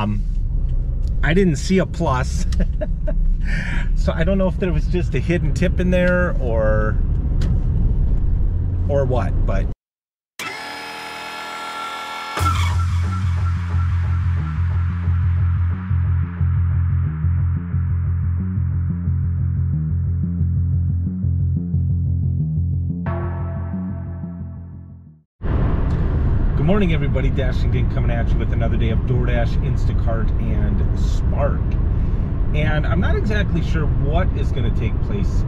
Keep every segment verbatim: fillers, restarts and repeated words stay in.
Um, I didn't see a plus. So I don't know if there was just a hidden tip in there or or what, but good morning, everybody. Dashing Dink coming at you with another day of DoorDash, Instacart, and Spark. And I'm not exactly sure what is going to take place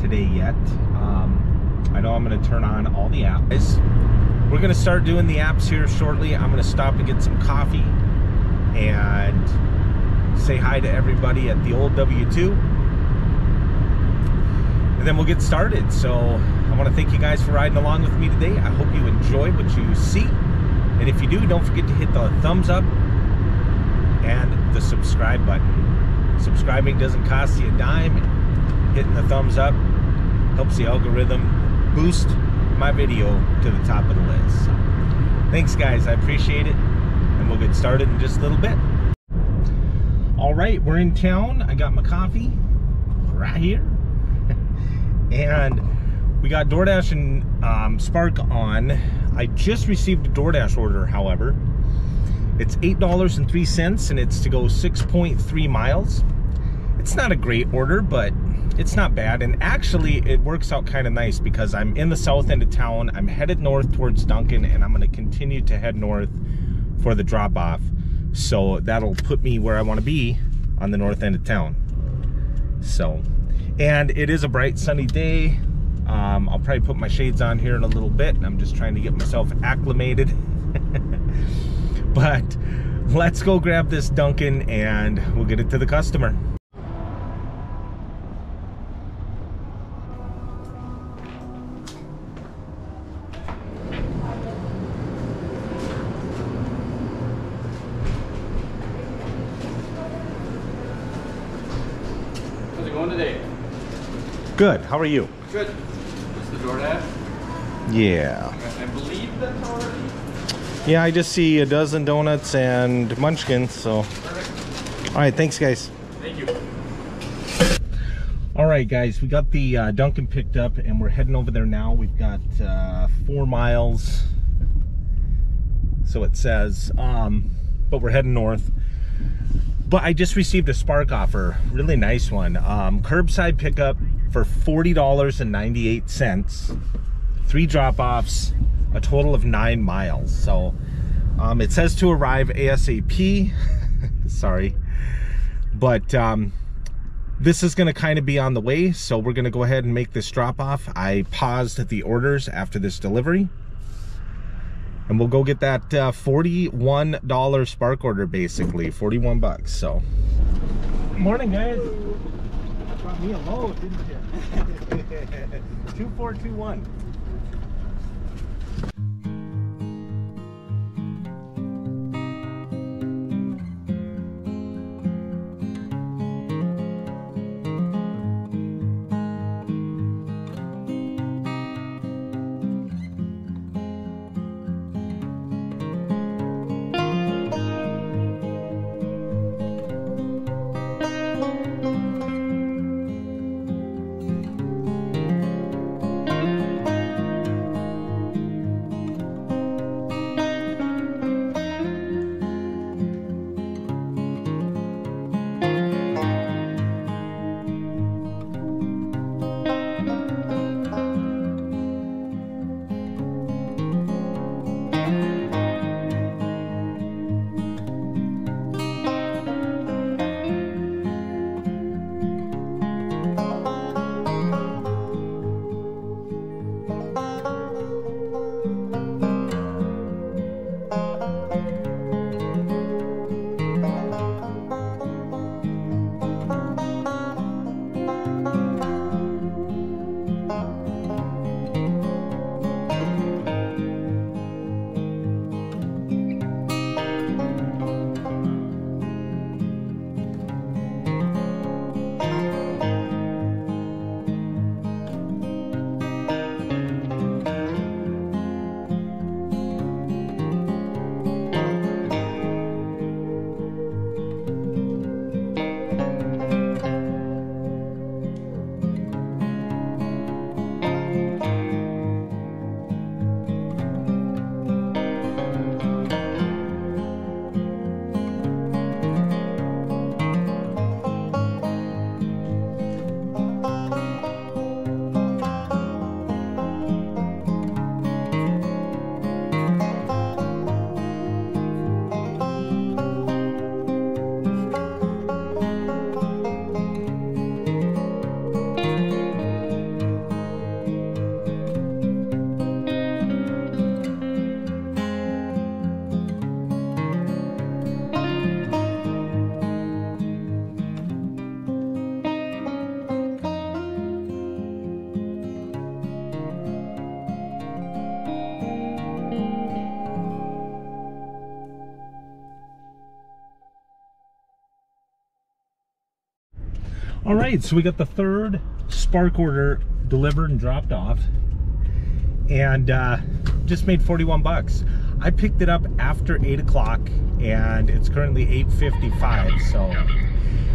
today yet. Um, I know I'm going to turn on all the apps. We're going to start doing the apps here shortly. I'm going to stop and get some coffee and say hi to everybody at the old W two. And then we'll get started. So I want to thank you guys for riding along with me today. I hope you enjoy what you see. And if you do, don't forget to hit the thumbs up and the subscribe button. Subscribing doesn't cost you a dime. Hitting the thumbs up helps the algorithm boost my video to the top of the list. So, thanks guys, I appreciate it. And we'll get started in just a little bit. All right, we're in town. I got my coffee right here. And we got DoorDash and um, Spark on. I just received a DoorDash order, however. It's eight dollars and three cents and it's to go six point three miles. It's not a great order, but it's not bad. And actually it works out kind of nice because I'm in the south end of town. I'm headed north towards Duncan, and I'm going to continue to head north for the drop off. So that'll put me where I want to be on the north end of town. So, and it is a bright sunny day. Um, I'll probably put my shades on here in a little bit. I'm just trying to get myself acclimated. But let's go grab this Duncan and we'll get it to the customer. How's it going today? Good. How are you? Good. What's the DoorDash? Yeah. I believe that's already. Yeah, I just see a dozen donuts and munchkins, so. Perfect. All right, thanks guys. Thank you. All right guys, we got the uh, Duncan picked up and we're heading over there now. We've got uh, four miles, so it says, um, but we're heading north. But I just received a Spark offer, really nice one. Um, curbside pickup for forty dollars and ninety-eight cents, three drop-offs, a total of nine miles. So um, it says to arrive ASAP. Sorry, but um, this is gonna kind of be on the way. So we're gonna go ahead and make this drop off. I paused the orders after this delivery and we'll go get that uh, forty-one dollar Spark order, basically forty-one bucks, so. Good morning guys. You brought me a load, didn't you? two four two one. All right, so we got the third Spark order delivered and dropped off, and uh, just made forty-one bucks. I picked it up after eight o'clock, and it's currently eight fifty-five, so.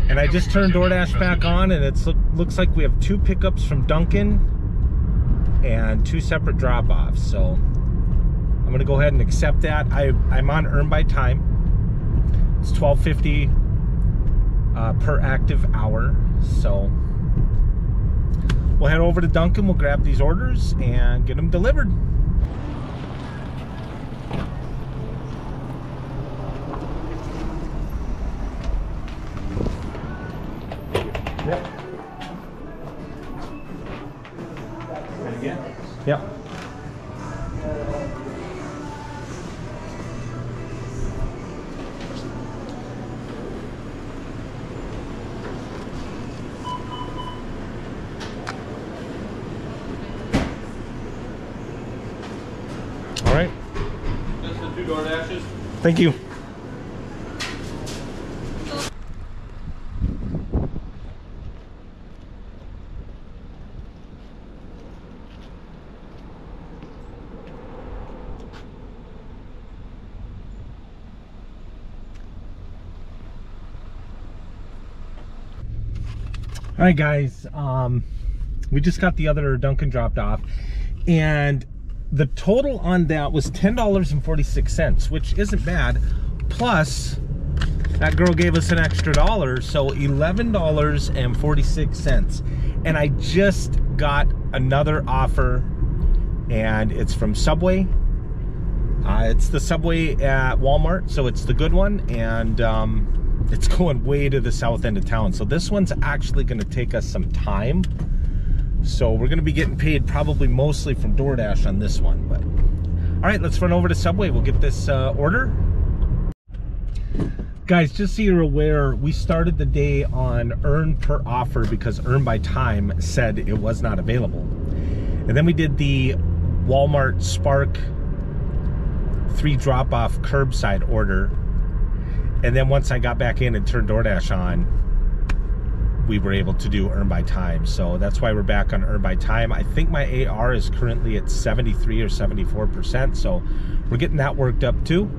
And I just turned DoorDash back on, and it look, looks like we have two pickups from Duncan and two separate drop-offs, so I'm gonna go ahead and accept that. I, I'm on Earn by Time. It's twelve fifty uh, per active hour, so. We'll head over to Dunkin', we'll grab these orders and get them delivered. Yep. And again? Yep. All right. That's the two DoorDashes. Thank you. All right, guys, um, we just got the other Dunkin' dropped off, and the total on that was ten dollars and forty-six cents, which isn't bad. Plus, that girl gave us an extra dollar, so eleven dollars and forty-six cents. And I just got another offer, and it's from Subway. Uh, it's the Subway at Walmart, so it's the good one, and um, it's going way to the south end of town. So this one's actually gonna take us some time. So we're gonna be getting paid probably mostly from DoorDash on this one, but. All right, let's run over to Subway. We'll get this uh, order. Guys, just so you're aware, we started the day on Earn Per Offer because Earn By Time said it was not available. And then we did the Walmart Spark three drop off curbside order. And then once I got back in and turned DoorDash on, we were able to do Earn By Time. So that's why we're back on Earn By Time. I think my A R is currently at seventy-three or seventy-four percent. So we're getting that worked up too.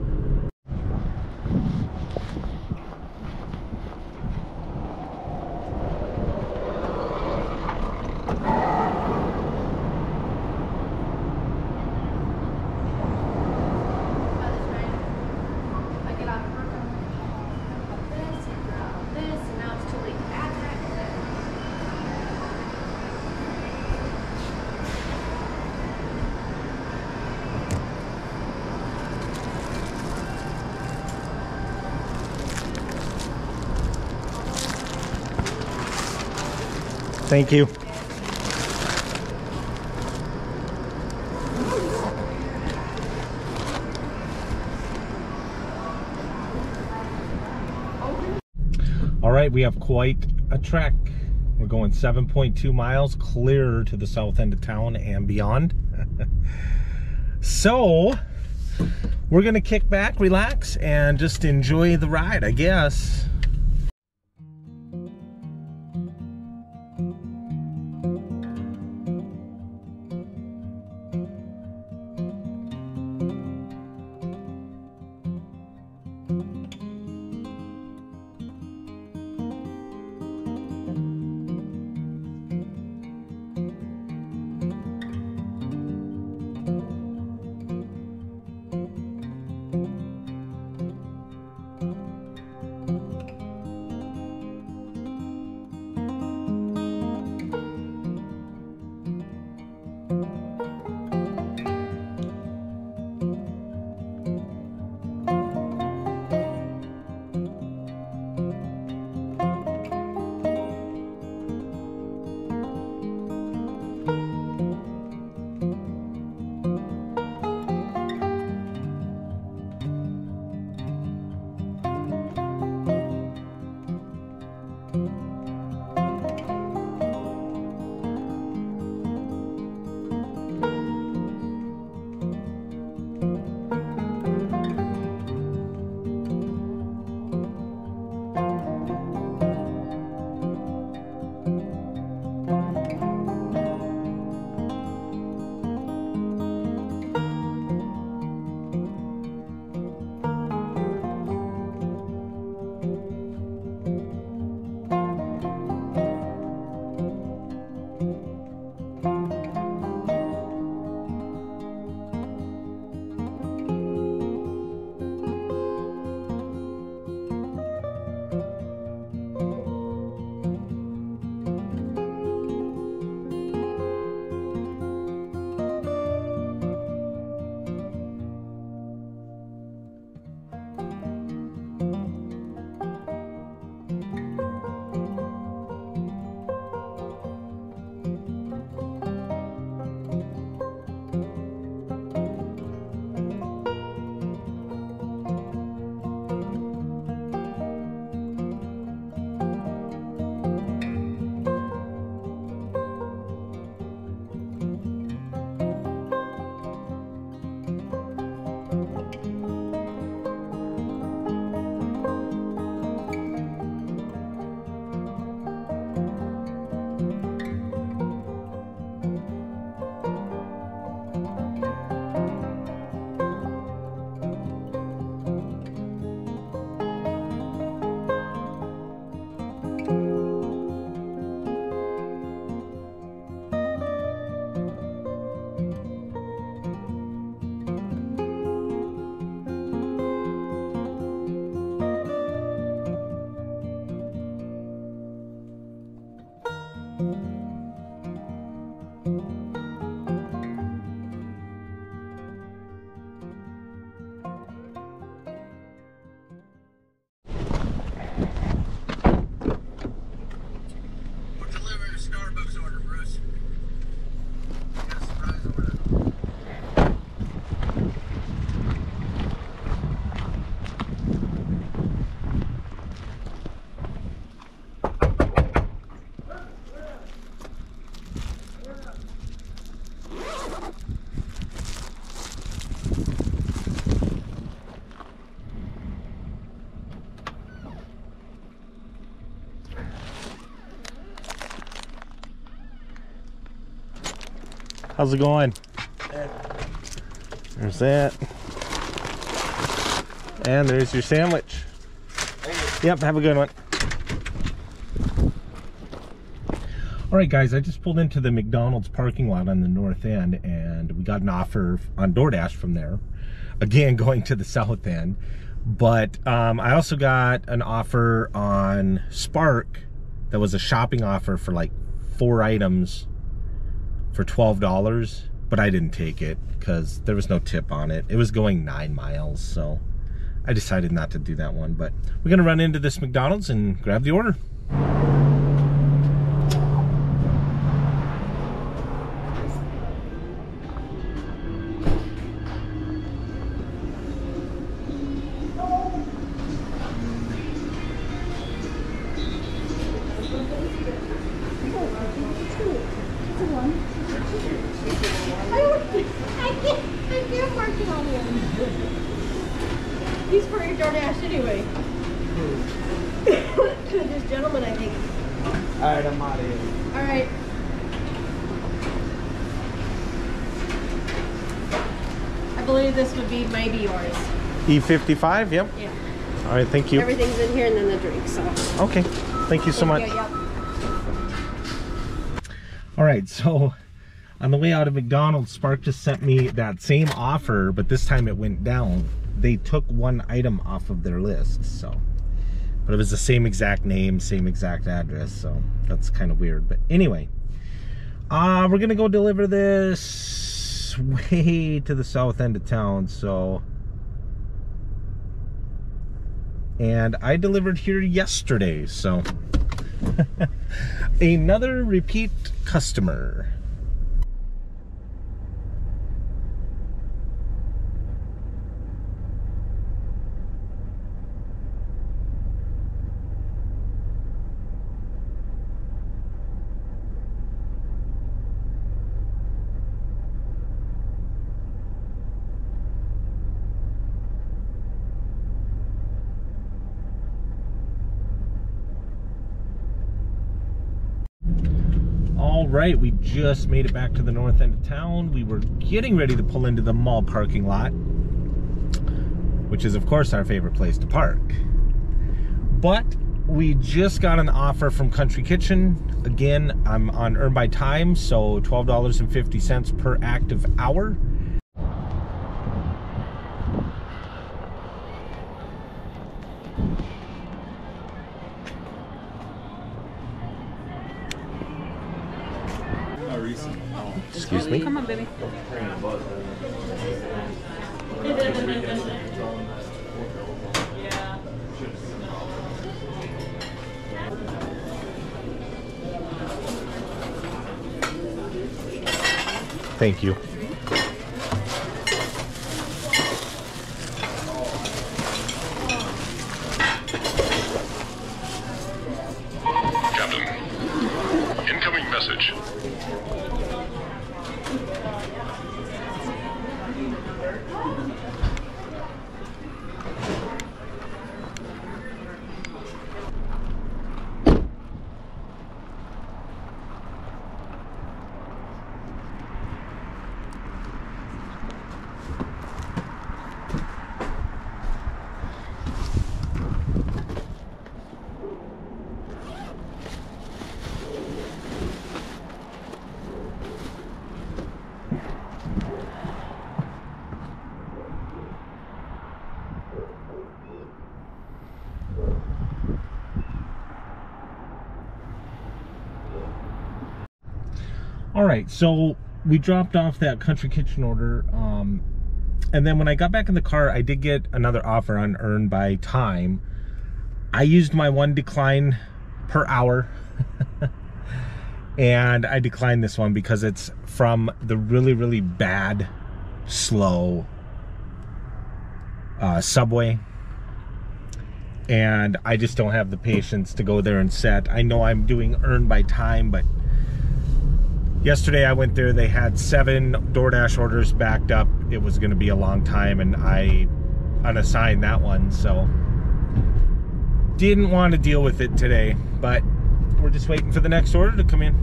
Thank you. All right, we have quite a trek. We're going seven point two miles clear to the south end of town and beyond. So we're gonna kick back, relax, and just enjoy the ride, I guess. How's it going? There's that. And there's your sandwich. Yep, have a good one. All right, guys, I just pulled into the McDonald's parking lot on the north end, and we got an offer on DoorDash from there. Again, going to the south end. But um, I also got an offer on Spark that was a shopping offer for like four items for twelve dollars, but I didn't take it because there was no tip on it. It was going nine miles, so I decided not to do that one. But we're gonna run into this McDonald's and grab the order. He's for your DoorDash anyway. This gentleman, I think. All right, I'm out of here. All right. I believe this would be maybe yours. E fifty-five, yep. Yeah. All right, thank you. Everything's in here and then the drink, so. Okay, thank you so much. You, yep. All right, so on the way out of McDonald's, Spark just sent me that same offer, but this time it went down. They took one item off of their list, so. But it was the same exact name, same exact address, so that's kind of weird. But anyway, uh, we're gonna go deliver this way to the south end of town, so. And I delivered here yesterday, so. Another repeat customer. Right, we just made it back to the north end of town. We were getting ready to pull into the mall parking lot, which is of course our favorite place to park. But we just got an offer from Country Kitchen. Again, I'm on Earn by Time, so twelve dollars and fifty cents per active hour. Excuse me. Come on, baby. Thank you. All right, so we dropped off that Country Kitchen order, um, and then when I got back in the car, I did get another offer on Earn by Time. I used my one decline per hour, and I declined this one because it's from the really, really bad, slow uh, Subway, and I just don't have the patience to go there and set. I know I'm doing Earn by Time, but yesterday I went there, they had seven DoorDash orders backed up. It was gonna be a long time and I unassigned that one, so. Didn't want to deal with it today, but we're just waiting for the next order to come in.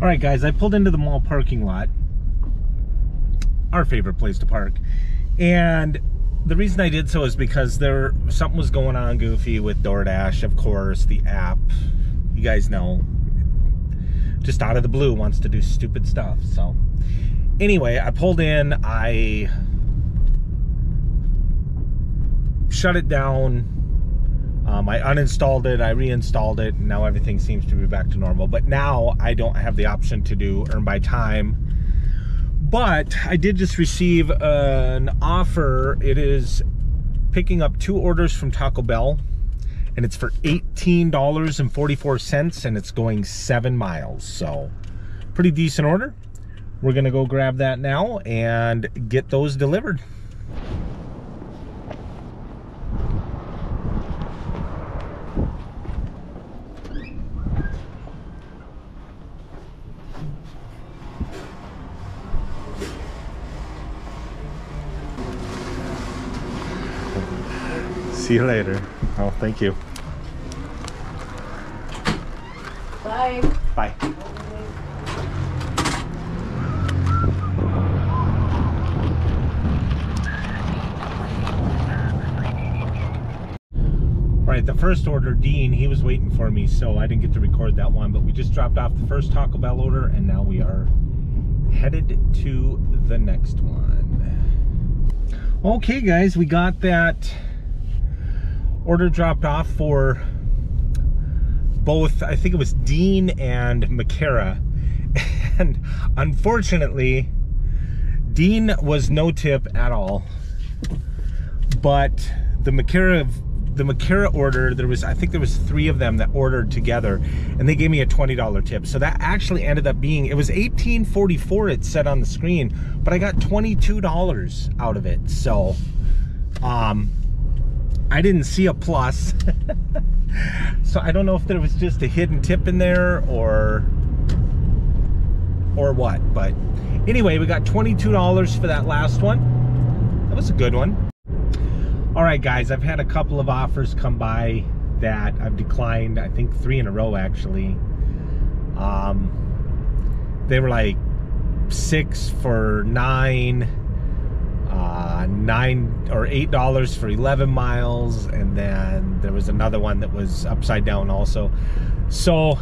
All right, guys, I pulled into the mall parking lot, our favorite place to park, and the reason I did so is because there something was going on goofy with DoorDash, of course, the app. You guys know, just out of the blue wants to do stupid stuff. So anyway, I pulled in, I shut it down. Um, I uninstalled it, I reinstalled it, and now everything seems to be back to normal. But now I don't have the option to do earn by time. But I did just receive an offer. It is picking up two orders from Taco Bell, and it's for eighteen dollars and forty-four cents, and it's going seven miles. So pretty decent order. We're gonna go grab that now and get those delivered. See you later. Oh, thank you. Bye. Bye. All right, the first order, Dean, he was waiting for me, so I didn't get to record that one, but we just dropped off the first Taco Bell order, and now we are headed to the next one. Okay, guys, we got that order dropped off for both, I think it was Dean and Makara. And unfortunately, Dean was no tip at all. But the Makara, the Makara order, there was, I think there was three of them that ordered together, and they gave me a twenty dollar tip. So that actually ended up being, it was eighteen forty-four it said on the screen, but I got twenty-two dollars out of it. So, um, I didn't see a plus. So I don't know if there was just a hidden tip in there or or what, but anyway, we got twenty-two dollars for that last one. That was a good one. All right, guys, I've had a couple of offers come by that I've declined, I think three in a row actually. Um, they were like six for nine, Uh, nine or eight dollars for eleven miles, and then there was another one that was upside down also. So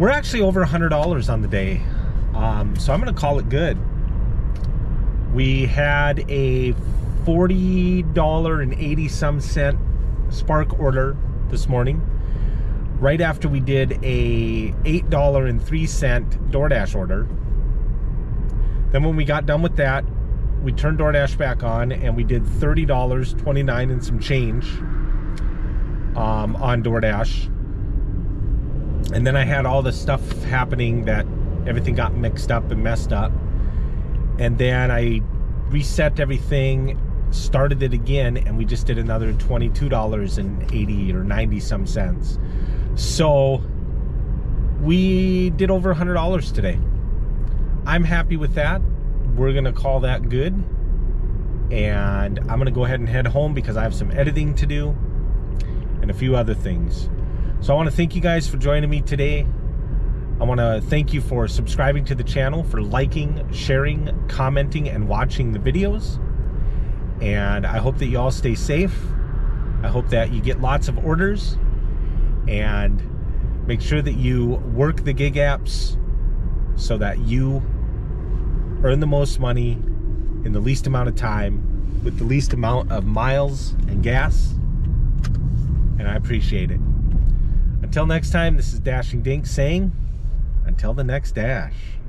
we're actually over a hundred dollars on the day, um, so I'm gonna call it good. We had a forty dollar and eighty some cent Spark order this morning, right after we did a eight dollar and three cent DoorDash order. Then when we got done with that, we turned DoorDash back on and we did thirty dollars and twenty-nine cents and some change um, on DoorDash. And then I had all this stuff happening that everything got mixed up and messed up. And then I reset everything, started it again, and we just did another twenty-two dollars and eighty or ninety some cents. So we did over one hundred dollars today. I'm happy with that. We're gonna call that good, and I'm gonna go ahead and head home because I have some editing to do and a few other things. So I want to thank you guys for joining me today. I want to thank you for subscribing to the channel, for liking, sharing, commenting, and watching the videos. And I hope that you all stay safe. I hope that you get lots of orders, and make sure that you work the gig apps so that you earn the most money in the least amount of time with the least amount of miles and gas, and I appreciate it. Until next time, this is Dashing Dink saying, until the next dash.